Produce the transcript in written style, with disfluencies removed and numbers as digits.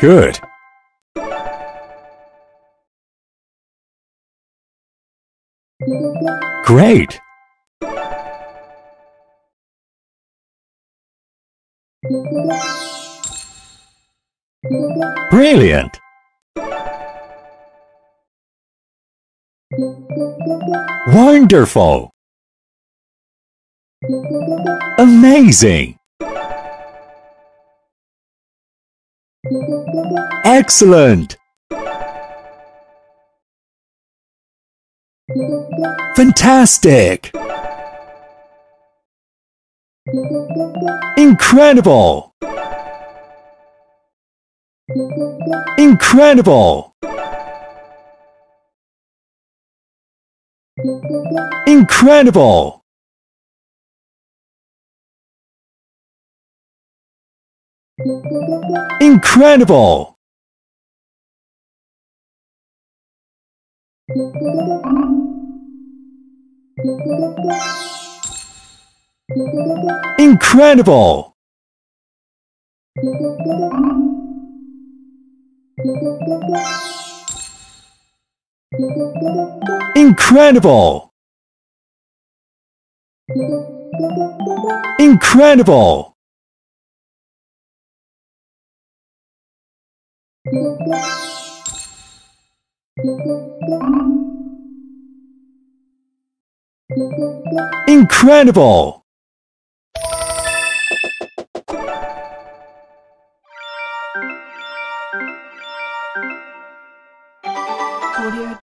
Good. Great. Brilliant. Wonderful. Amazing. Excellent. Fantastic. Incredible. Incredible. Incredible. Incredible. Incredible. Incredible. Incredible. Incredible.